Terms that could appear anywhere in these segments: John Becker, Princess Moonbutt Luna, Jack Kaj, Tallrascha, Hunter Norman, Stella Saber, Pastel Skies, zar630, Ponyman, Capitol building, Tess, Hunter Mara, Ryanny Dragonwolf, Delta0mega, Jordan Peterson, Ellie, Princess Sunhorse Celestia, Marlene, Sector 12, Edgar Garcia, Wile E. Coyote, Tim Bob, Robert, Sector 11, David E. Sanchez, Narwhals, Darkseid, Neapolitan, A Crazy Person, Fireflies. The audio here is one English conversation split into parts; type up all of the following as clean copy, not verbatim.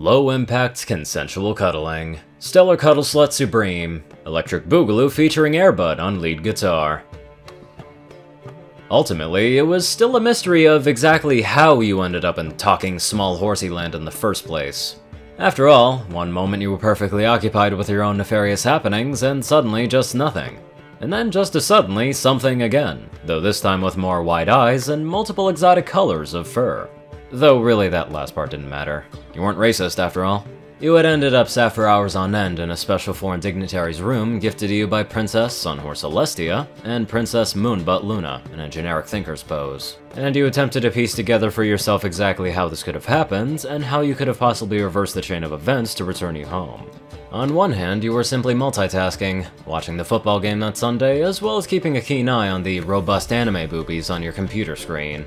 Low-impact consensual cuddling. Stellar Cuddle Slut Supreme. Electric Boogaloo featuring Airbud on lead guitar. Ultimately, it was still a mystery of exactly how you ended up in talking small horsey land in the first place. After all, one moment you were perfectly occupied with your own nefarious happenings, and suddenly just nothing. And then just as suddenly, something again, though this time with more wide eyes and multiple exotic colors of fur. Though really that last part didn't matter. You weren't racist after all. You had ended up sat for hours on end in a special foreign dignitary's room gifted to you by Princess Sunhorse Celestia and Princess Moonbutt Luna in a generic thinker's pose. And you attempted to piece together for yourself exactly how this could have happened and how you could have possibly reversed the chain of events to return you home. On one hand, you were simply multitasking, watching the football game that Sunday, as well as keeping a keen eye on the robust anime boobies on your computer screen.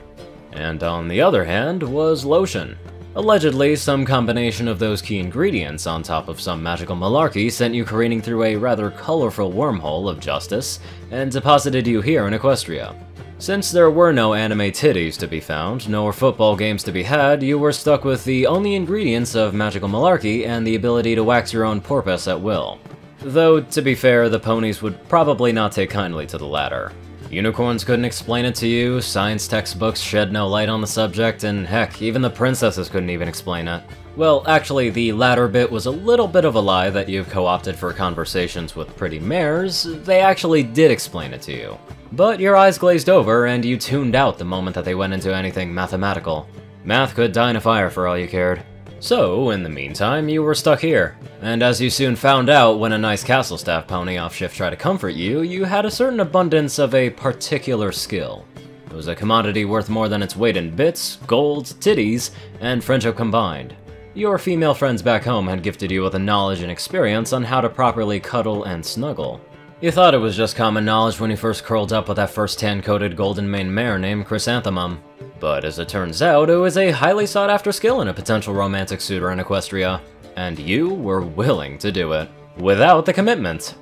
And on the other hand was lotion. Allegedly, some combination of those key ingredients on top of some magical malarkey sent you careening through a rather colorful wormhole of justice and deposited you here in Equestria. Since there were no anime titties to be found, nor football games to be had, you were stuck with the only ingredients of magical malarkey and the ability to wax your own porpoise at will. Though, to be fair, the ponies would probably not take kindly to the latter. Unicorns couldn't explain it to you, science textbooks shed no light on the subject, and heck, even the princesses couldn't even explain it. Well, actually, the latter bit was a little bit of a lie that you've co-opted for conversations with pretty mares. They actually did explain it to you. But your eyes glazed over, and you tuned out the moment that they went into anything mathematical. Math could die in a fire for all you cared. So, in the meantime, you were stuck here. And as you soon found out when a nice castle staff pony off shift tried to comfort you, you had a certain abundance of a particular skill. It was a commodity worth more than its weight in bits, gold, titties, and friendship combined. Your female friends back home had gifted you with a knowledge and experience on how to properly cuddle and snuggle. You thought it was just common knowledge when you first curled up with that first tan-coated golden mane mare named Chrysanthemum. But as it turns out, it was a highly sought-after skill in a potential romantic suitor in Equestria, and you were willing to do it, without the commitment.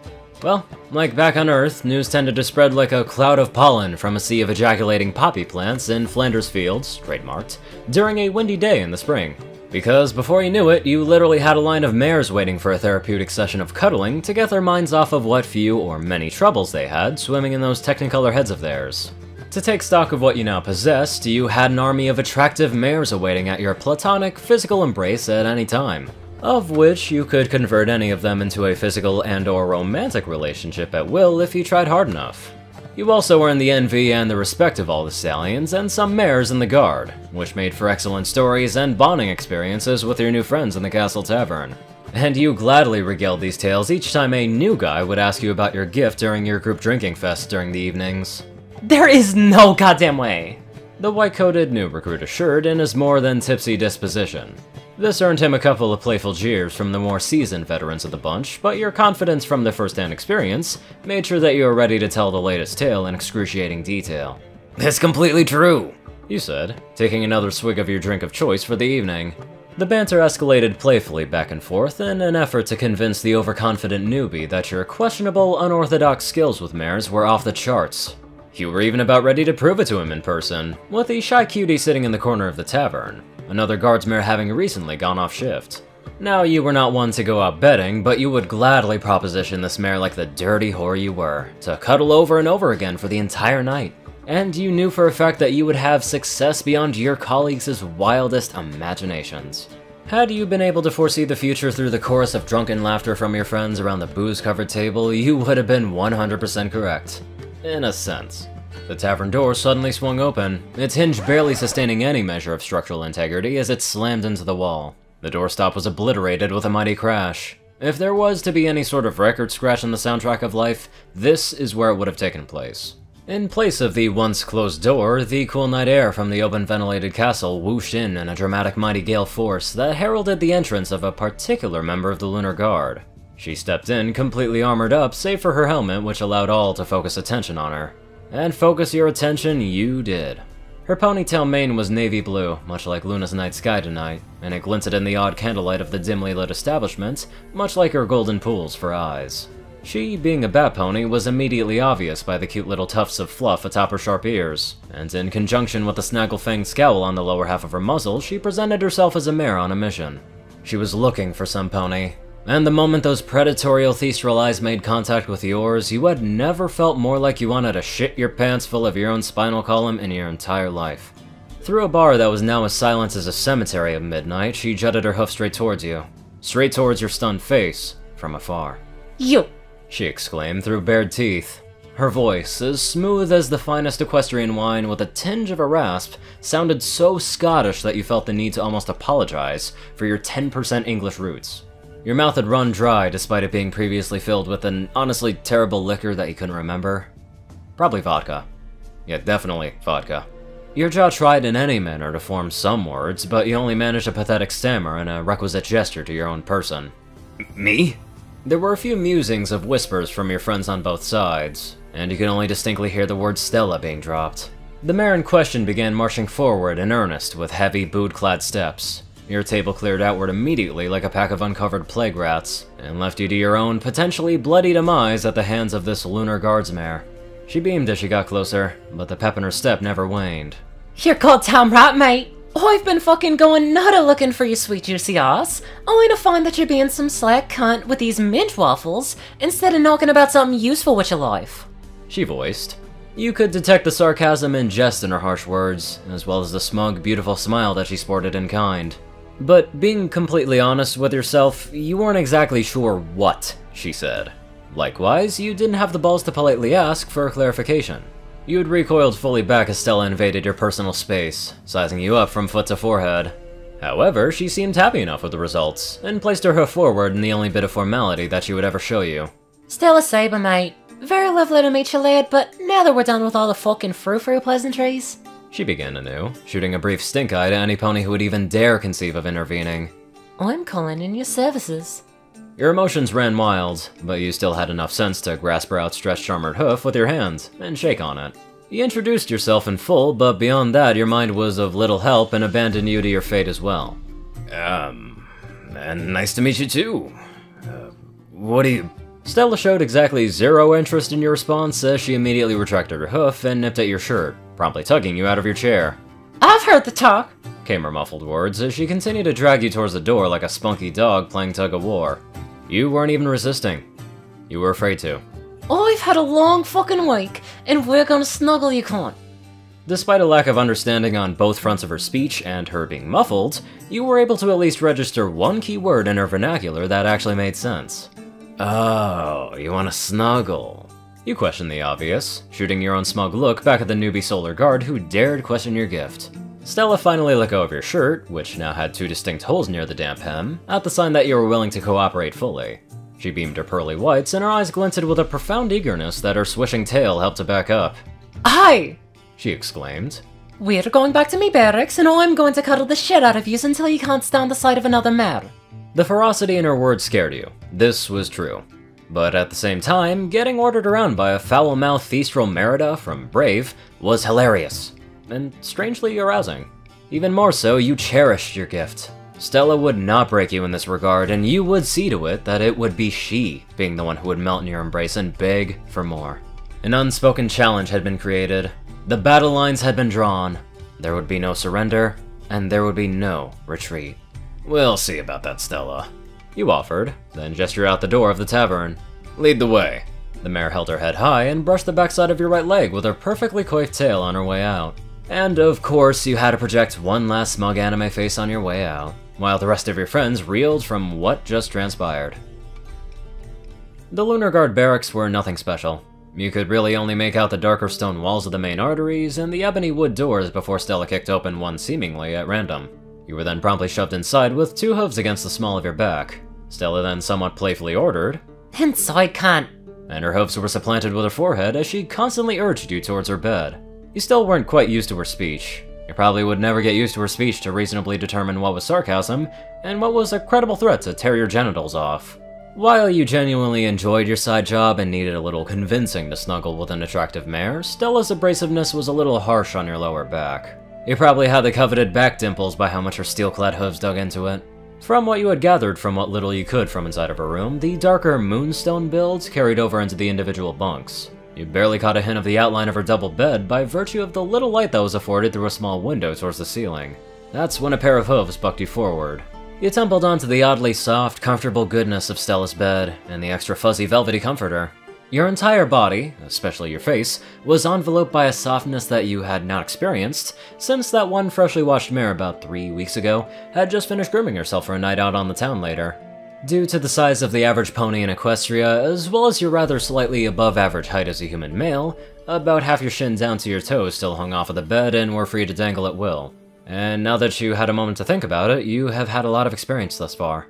Well, like back on Earth, news tended to spread like a cloud of pollen from a sea of ejaculating poppy plants in Flanders fields, trademarked, during a windy day in the spring. Because before you knew it, you literally had a line of mares waiting for a therapeutic session of cuddling to get their minds off of what few or many troubles they had swimming in those technicolor heads of theirs. To take stock of what you now possessed, you had an army of attractive mares awaiting at your platonic, physical embrace at any time, of which you could convert any of them into a physical and/or romantic relationship at will if you tried hard enough. You also earned the envy and the respect of all the stallions and some mares in the guard, which made for excellent stories and bonding experiences with your new friends in the castle tavern. And you gladly regaled these tales each time a new guy would ask you about your gift during your group drinking fest during the evenings. There is no goddamn way! The white-coated new recruit assured in his more than tipsy disposition. This earned him a couple of playful jeers from the more seasoned veterans of the bunch, but your confidence from the first-hand experience made sure that you were ready to tell the latest tale in excruciating detail. It's completely true, you said, taking another swig of your drink of choice for the evening. The banter escalated playfully back and forth in an effort to convince the overconfident newbie that your questionable, unorthodox skills with mares were off the charts. You were even about ready to prove it to him in person, with the shy cutie sitting in the corner of the tavern, another guardsmare having recently gone off shift. Now, you were not one to go out betting, but you would gladly proposition this mare like the dirty whore you were, to cuddle over and over again for the entire night. And you knew for a fact that you would have success beyond your colleagues' wildest imaginations. Had you been able to foresee the future through the chorus of drunken laughter from your friends around the booze-covered table, you would have been 100% correct. In a sense. The tavern door suddenly swung open, its hinge barely sustaining any measure of structural integrity as it slammed into the wall. The doorstop was obliterated with a mighty crash. If there was to be any sort of record scratch in the soundtrack of life, this is where it would have taken place. In place of the once-closed door, the cool night air from the open ventilated castle whooshed in a dramatic mighty gale force that heralded the entrance of a particular member of the Lunar Guard. She stepped in, completely armored up, save for her helmet, which allowed all to focus attention on her. And focus your attention you did. Her ponytail mane was navy blue, much like Luna's night sky tonight, and it glinted in the odd candlelight of the dimly lit establishment, much like her golden pools for eyes. She, being a bat pony, was immediately obvious by the cute little tufts of fluff atop her sharp ears, and in conjunction with the snaggle-fanged scowl on the lower half of her muzzle, she presented herself as a mare on a mission. She was looking for some pony. And the moment those predatory orthestral eyes made contact with yours, you had never felt more like you wanted to shit your pants full of your own spinal column in your entire life. Through a bar that was now as silent as a cemetery at midnight, she jutted her hoof straight towards you. Straight towards your stunned face, from afar. "You!" she exclaimed through bared teeth. Her voice, as smooth as the finest equestrian wine with a tinge of a rasp, sounded so Scottish that you felt the need to almost apologize for your 10% English roots. Your mouth had run dry despite it being previously filled with an honestly terrible liquor that you couldn't remember. Probably vodka. Yeah, definitely vodka. Your jaw tried in any manner to form some words, but you only managed a pathetic stammer and a requisite gesture to your own person. "Me?" There were a few musings of whispers from your friends on both sides, and you could only distinctly hear the word Stella being dropped. The mare in question began marching forward in earnest with heavy, boot-clad steps. Your table cleared outward immediately like a pack of uncovered plague rats, and left you to your own potentially bloody demise at the hands of this Lunar Guard's mare. She beamed as she got closer, but the pep in her step never waned. "You're called Tom Rot, mate. Oh, I've been fucking going nutter looking for you, sweet juicy ass, only to find that you're being some slack cunt with these mint waffles instead of knocking about something useful with your life," she voiced. You could detect the sarcasm and jest in her harsh words, as well as the smug, beautiful smile that she sported in kind. But being completely honest with yourself, you weren't exactly sure what she said. Likewise, you didn't have the balls to politely ask for clarification. You had recoiled fully back as Stella invaded your personal space, sizing you up from foot to forehead. However, she seemed happy enough with the results, and placed her hoof forward in the only bit of formality that she would ever show you. "Stella Saber, mate. Very lovely to meet you, lad, but now that we're done with all the fucking frou-frou pleasantries," she began anew, shooting a brief stink eye to any pony who would even dare conceive of intervening, "I'm calling in your services." Your emotions ran wild, but you still had enough sense to grasp her outstretched armored hoof with your hand and shake on it. You introduced yourself in full, but beyond that your mind was of little help and abandoned you to your fate as well. And nice to meet you too. What do you—" Stella showed exactly zero interest in your response as she immediately retracted her hoof and nipped at your shirt, promptly tugging you out of your chair. "I've heard the talk," came her muffled words as she continued to drag you towards the door like a spunky dog playing tug-of-war. You weren't even resisting. You were afraid to. "I've had a long fucking week, and we're gonna snuggle you cunt." Despite a lack of understanding on both fronts of her speech and her being muffled, you were able to at least register one key word in her vernacular that actually made sense. "Oh, you wanna snuggle?" You questioned the obvious, shooting your own smug look back at the newbie Solar Guard who dared question your gift. Stella finally let go of your shirt, which now had two distinct holes near the damp hem, at the sign that you were willing to cooperate fully. She beamed her pearly whites, and her eyes glinted with a profound eagerness that her swishing tail helped to back up. "Aye!" she exclaimed. "We're going back to me barracks, and I'm going to cuddle the shit out of you until you can't stand the sight of another mare." The ferocity in her words scared you. This was true. But at the same time, getting ordered around by a foul-mouthed thestral Merida from Brave was hilarious, and strangely arousing. Even more so, you cherished your gift. Stella would not break you in this regard, and you would see to it that it would be she being the one who would melt in your embrace and beg for more. An unspoken challenge had been created. The battle lines had been drawn. There would be no surrender, and there would be no retreat. "We'll see about that, Stella," you offered, then gestured out the door of the tavern. "Lead the way." The mare held her head high and brushed the backside of your right leg with her perfectly coiffed tail on her way out. And of course, you had to project one last smug anime face on your way out, while the rest of your friends reeled from what just transpired. The Lunar Guard barracks were nothing special. You could really only make out the darker stone walls of the main arteries and the ebony wood doors before Stella kicked open one seemingly at random. You were then promptly shoved inside with two hooves against the small of your back. Stella then somewhat playfully ordered, "Inside, cunt!" and her hooves were supplanted with her forehead as she constantly urged you towards her bed. You still weren't quite used to her speech. You probably would never get used to her speech to reasonably determine what was sarcasm and what was a credible threat to tear your genitals off. While you genuinely enjoyed your side job and needed a little convincing to snuggle with an attractive mare, Stella's abrasiveness was a little harsh on your lower back. You probably had the coveted back dimples by how much her steel-clad hooves dug into it. From what you had gathered from what little you could from inside of her room, the darker moonstone builds carried over into the individual bunks. You barely caught a hint of the outline of her double bed by virtue of the little light that was afforded through a small window towards the ceiling. That's when a pair of hooves bucked you forward. You tumbled onto the oddly soft, comfortable goodness of Stella's bed, and the extra fuzzy velvety comforter. Your entire body, especially your face, was enveloped by a softness that you had not experienced, since that one freshly washed mare about 3 weeks ago had just finished grooming herself for a night out on the town later. Due to the size of the average pony in Equestria, as well as your rather slightly above average height as a human male, about half your shin down to your toes still hung off of the bed and were free to dangle at will. And now that you had a moment to think about it, you have had a lot of experience thus far.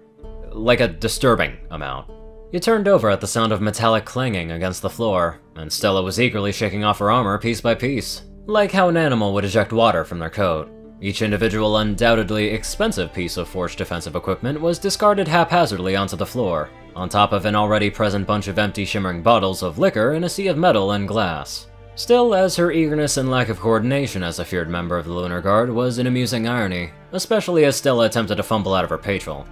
Like a disturbing amount. You turned over at the sound of metallic clanging against the floor, and Stella was eagerly shaking off her armor piece by piece, like how an animal would eject water from their coat. Each individual undoubtedly expensive piece of forged defensive equipment was discarded haphazardly onto the floor, on top of an already present bunch of empty shimmering bottles of liquor in a sea of metal and glass. Still, as her eagerness and lack of coordination as a feared member of the Lunar Guard was an amusing irony, especially as Stella attempted to fumble out of her patrol.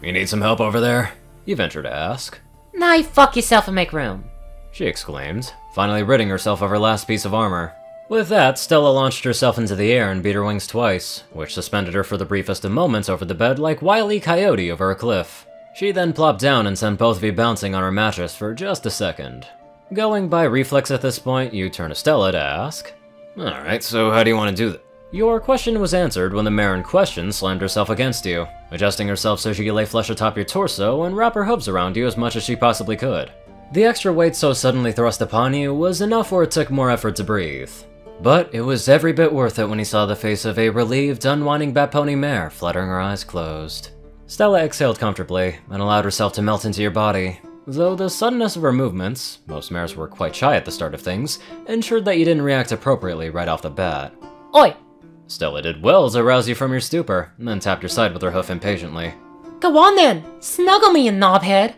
"You need some help over there?" you ventured to ask. "Nah, you fuck yourself and make room," she exclaimed, finally ridding herself of her last piece of armor. With that, Stella launched herself into the air and beat her wings twice, which suspended her for the briefest of moments over the bed like Wile E. Coyote over a cliff. She then plopped down and sent both of you bouncing on her mattress for just a second. Going by reflex at this point, you turn to Stella to ask, "Alright, so how do you want to do this?" Your question was answered when the mare in question slammed herself against you, adjusting herself so she could lay flush atop your torso and wrap her hooves around you as much as she possibly could. The extra weight so suddenly thrust upon you was enough where it took more effort to breathe. But it was every bit worth it when he saw the face of a relieved, unwinding Batpony mare fluttering her eyes closed. Stella exhaled comfortably and allowed herself to melt into your body, though the suddenness of her movements, most mares were quite shy at the start of things, ensured that you didn't react appropriately right off the bat. "Oi!" Stella did well to rouse you from your stupor, and then tapped your side with her hoof impatiently. "Go on then! Snuggle me, you knobhead!"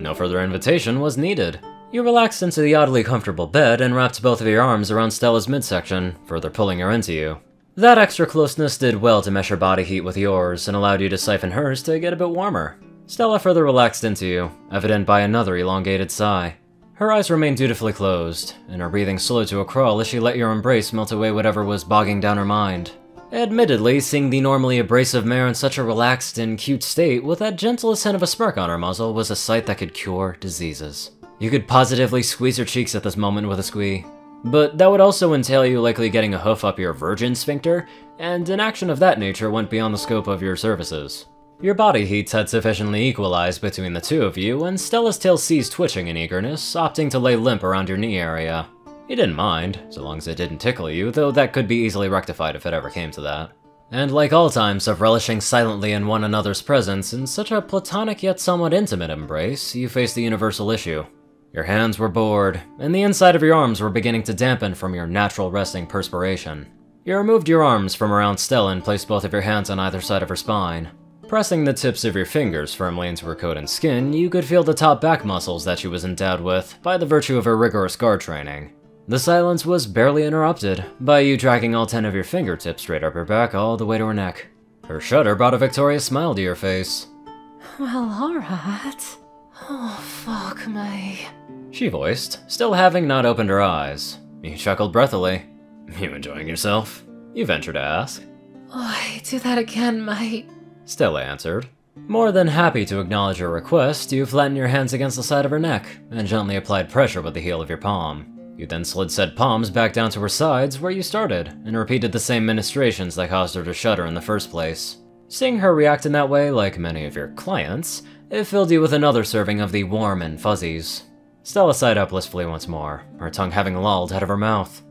No further invitation was needed. You relaxed into the oddly comfortable bed and wrapped both of your arms around Stella's midsection, further pulling her into you. That extra closeness did well to mesh her body heat with yours and allowed you to siphon hers to get a bit warmer. Stella further relaxed into you, evident by another elongated sigh. Her eyes remained dutifully closed, and her breathing slowed to a crawl as she let your embrace melt away whatever was bogging down her mind. Admittedly, seeing the normally abrasive mare in such a relaxed and cute state with that gentlest hint of a smirk on her muzzle was a sight that could cure diseases. You could positively squeeze her cheeks at this moment with a squee. But that would also entail you likely getting a hoof up your virgin sphincter, and an action of that nature went beyond the scope of your services. Your body heats had sufficiently equalized between the two of you, and Stella's tail ceased twitching in eagerness, opting to lay limp around your knee area. You didn't mind, so long as it didn't tickle you, though that could be easily rectified if it ever came to that. And like all times of relishing silently in one another's presence, in such a platonic yet somewhat intimate embrace, you faced the universal issue. Your hands were bored, and the inside of your arms were beginning to dampen from your natural resting perspiration. You removed your arms from around Stella and placed both of your hands on either side of her spine. Pressing the tips of your fingers firmly into her coat and skin, you could feel the top back muscles that she was endowed with by the virtue of her rigorous guard training. The silence was barely interrupted by you dragging all 10 of your fingertips straight up her back all the way to her neck. Her shudder brought a victorious smile to your face. "Well, alright. Oh, fuck me," she voiced, still having not opened her eyes. You chuckled breathily. "You enjoying yourself?" you ventured to ask. "Why, do that again, mate," Stella answered. More than happy to acknowledge her request, you flattened your hands against the side of her neck, and gently applied pressure with the heel of your palm. You then slid said palms back down to her sides where you started, and repeated the same ministrations that caused her to shudder in the first place. Seeing her react in that way, like many of your clients, it filled you with another serving of the warm and fuzzies. Stella sighed up blissfully once more, her tongue having lolled out of her mouth.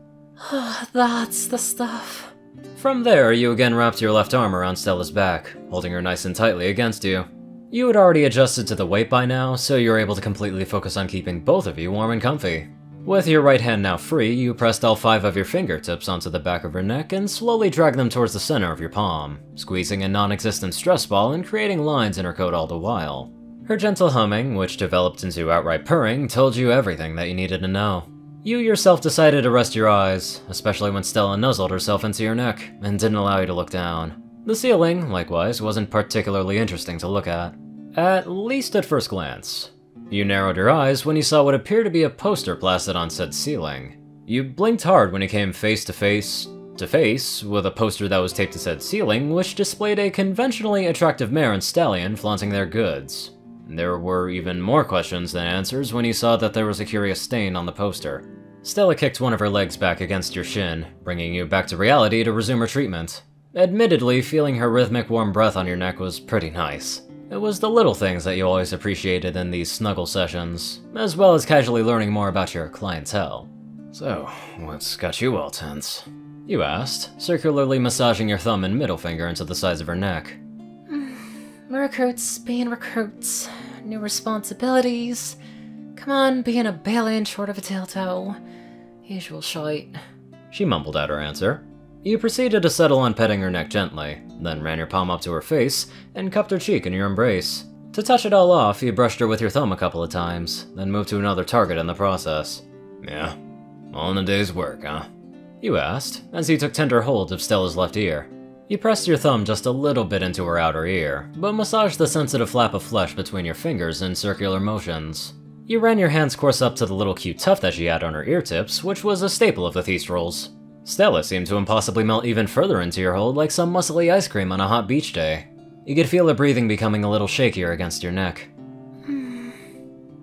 "That's the stuff." From there, you again wrapped your left arm around Stella's back, holding her nice and tightly against you. You had already adjusted to the weight by now, so you were able to completely focus on keeping both of you warm and comfy. With your right hand now free, you pressed all 5 of your fingertips onto the back of her neck and slowly dragged them towards the center of your palm, squeezing a non-existent stress ball and creating lines in her coat all the while. Her gentle humming, which developed into outright purring, told you everything that you needed to know. You yourself decided to rest your eyes, especially when Stella nuzzled herself into your neck and didn't allow you to look down. The ceiling, likewise, wasn't particularly interesting to look at least at first glance. You narrowed your eyes when you saw what appeared to be a poster plastered on said ceiling. You blinked hard when you came face to face to face with a poster that was taped to said ceiling, which displayed a conventionally attractive mare and stallion flaunting their goods. There were even more questions than answers when he saw that there was a curious stain on the poster. Stella kicked one of her legs back against your shin, bringing you back to reality to resume her treatment. Admittedly, feeling her rhythmic warm breath on your neck was pretty nice. It was the little things that you always appreciated in these snuggle sessions, as well as casually learning more about your clientele. So, what's got you all tense? You asked, circularly massaging your thumb and middle finger into the sides of her neck. Recruits, being recruits, new responsibilities, come on, being a bail-in short of a dildo, usual shite. She mumbled out her answer. You proceeded to settle on petting her neck gently, then ran your palm up to her face and cupped her cheek in your embrace. To touch it all off, you brushed her with your thumb a couple of times, then moved to another target in the process. Yeah, all in a day's work, huh? You asked, as he took tender hold of Stella's left ear. You pressed your thumb just a little bit into her outer ear, but massaged the sensitive flap of flesh between your fingers in circular motions. You ran your hand's course up to the little cute tuft that she had on her ear tips, which was a staple of the Thestrals. Stella seemed to impossibly melt even further into your hold like some muscly ice cream on a hot beach day. You could feel her breathing becoming a little shakier against your neck.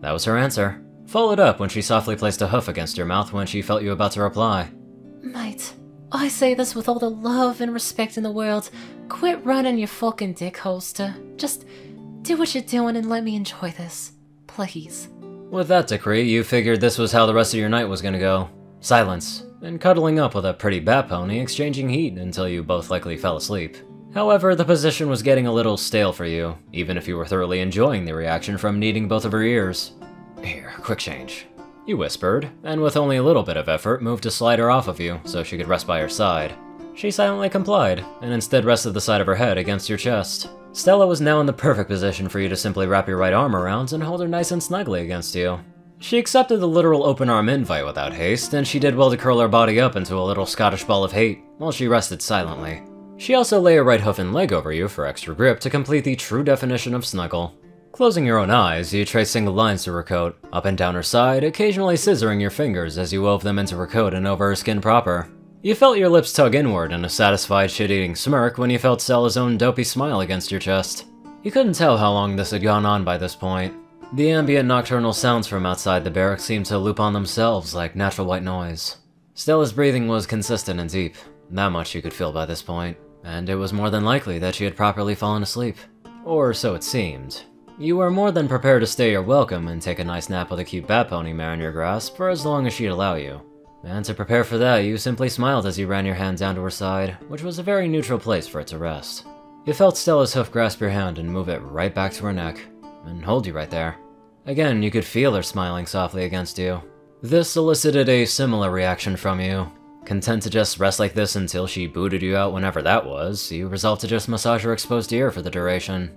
That was her answer, followed up when she softly placed a hoof against your mouth when she felt you about to reply. Mate. I say this with all the love and respect in the world, quit running your fucking dick holster. Just do what you're doing and let me enjoy this. Please. With that decree, you figured this was how the rest of your night was gonna go. Silence, and cuddling up with a pretty bat pony, exchanging heat until you both likely fell asleep. However, the position was getting a little stale for you, even if you were thoroughly enjoying the reaction from kneading both of her ears. Here, quick change. You whispered, and with only a little bit of effort, moved to slide her off of you so she could rest by your side. She silently complied, and instead rested the side of her head against your chest. Stella was now in the perfect position for you to simply wrap your right arm around and hold her nice and snugly against you. She accepted the literal open-arm invite without haste, and she did well to curl her body up into a little Scottish ball of hate while she rested silently. She also lay her right hoof and leg over you for extra grip to complete the true definition of snuggle. Closing your own eyes, you traced single lines through her coat, up and down her side, occasionally scissoring your fingers as you wove them into her coat and over her skin proper. You felt your lips tug inward in a satisfied shit-eating smirk when you felt Stella's own dopey smile against your chest. You couldn't tell how long this had gone on by this point. The ambient nocturnal sounds from outside the barracks seemed to loop on themselves like natural white noise. Stella's breathing was consistent and deep, that much you could feel by this point, and it was more than likely that she had properly fallen asleep. Or so it seemed. You were more than prepared to stay your welcome and take a nice nap with a cute bat pony mare in your grasp for as long as she'd allow you. And to prepare for that, you simply smiled as you ran your hand down to her side, which was a very neutral place for it to rest. You felt Stella's hoof grasp your hand and move it right back to her neck, and hold you right there. Again, you could feel her smiling softly against you. This solicited a similar reaction from you. Content to just rest like this until she booted you out whenever that was, you resolved to just massage her exposed ear for the duration.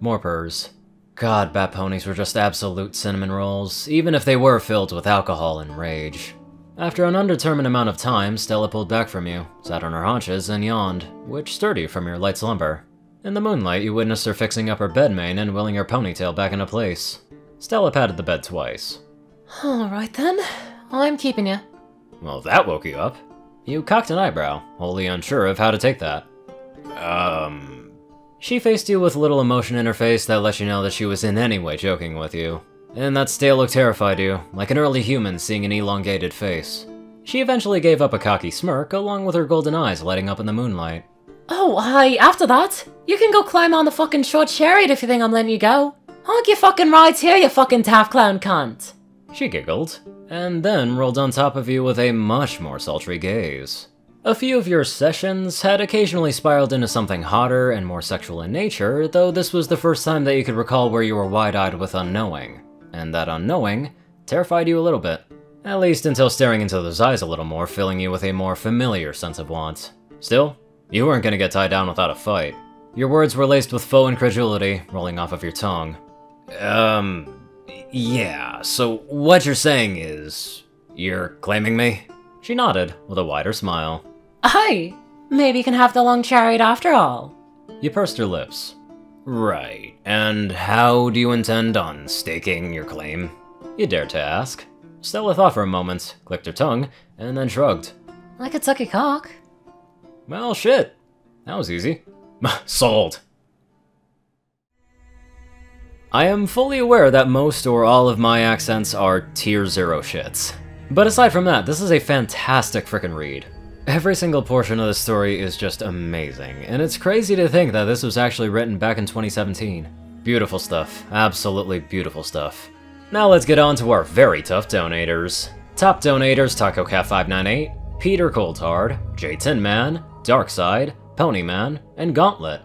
More purrs. God, bat ponies were just absolute cinnamon rolls, even if they were filled with alcohol and rage. After an undetermined amount of time, Stella pulled back from you, sat on her haunches, and yawned, which stirred you from your light slumber. In the moonlight, you witnessed her fixing up her bed mane and willing her ponytail back into place. Stella patted the bed twice. Alright then, I'm keeping you. Well, that woke you up. You cocked an eyebrow, wholly unsure of how to take that. She faced you with little emotion in her face that let you know that she was in any way joking with you. And that stale look terrified you, like an early human seeing an elongated face. She eventually gave up a cocky smirk, along with her golden eyes lighting up in the moonlight. Oh, after that? You can go climb on the fucking short chariot if you think I'm letting you go. Honk your fucking rides here, you fucking daft clown cunt. She giggled, and then rolled on top of you with a much more sultry gaze. A few of your sessions had occasionally spiraled into something hotter and more sexual in nature, though this was the first time that you could recall where you were wide-eyed with unknowing, and that unknowing terrified you a little bit. At least until staring into those eyes a little more, filling you with a more familiar sense of want. Still, you weren't gonna get tied down without a fight. Your words were laced with faux incredulity, rolling off of your tongue. Yeah, so what you're saying is... you're claiming me? She nodded, with a wider smile. Aye! Maybe you can have the long chariot after all. You pursed her lips. Right, and how do you intend on staking your claim? You dared to ask. Stella thought for a moment, clicked her tongue, and then shrugged. Like a sucky cock. Well, shit. That was easy. Sold. I am fully aware that most or all of my accents are tier 0 shits. But aside from that, this is a fantastic frickin' read. Every single portion of the story is just amazing, and it's crazy to think that this was actually written back in 2017. Beautiful stuff. Absolutely beautiful stuff. Now let's get on to our very tough donators. Top donators: TacoCat598, Peter Coulthard, J-Tin Man, Darkseid, Ponyman, and Gauntlet.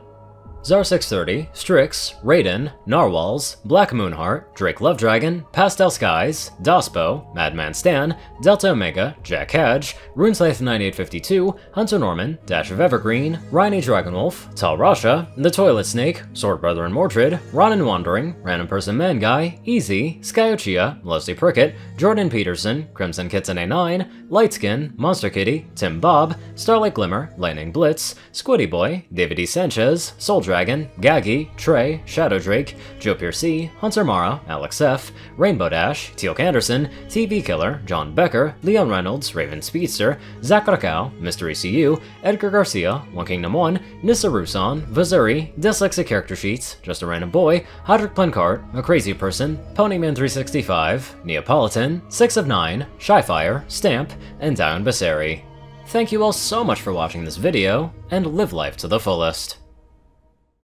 Zar630, Strix, Rayden, Narwhals, Blackmoonheart, Drake Lovedragon, Pastel Skies, dospo, Madman Stann, Delta0mega, Jack Kaj, runescythe9852, Hunter Norman, Dash of Evergreen, Ryanny Dragonwolf, Tallrascha, THE TOILET SNAKE, Sword Brethren Mordred, Ron and Wandering, Random Person Man Guy, Easy, Skyochia, Leslie Prickett, Jordan Peterson, Crimson Kitsune 9, Lightskin, Monster Kitty, Tim Bob, Starlight Glimmer, Lightning Blitz, Squiddy Boy, David E. Sanchez, Soldier Dragon, Gaggy, Trey, Shadow Drake, Joe Piercy, Hunter Mara, Alex F, Rainbow Dash, Teal'c Anderson, TV Killer, John Becker, Leon Reynolds, Raven Speedster, Zach Rakow, Mystery CU, Edgar Garcia, One Kingdom One, Nissa Rusan, Vazuri, Dyslexic Character Sheets, Just a Random Boy, Hodrick Plunkart, A Crazy Person, Ponyman365, Neapolitan, 6 of 9, Shyfire, Stamp, and Dion Basseri. Thank you all so much for watching this video, and live life to the fullest.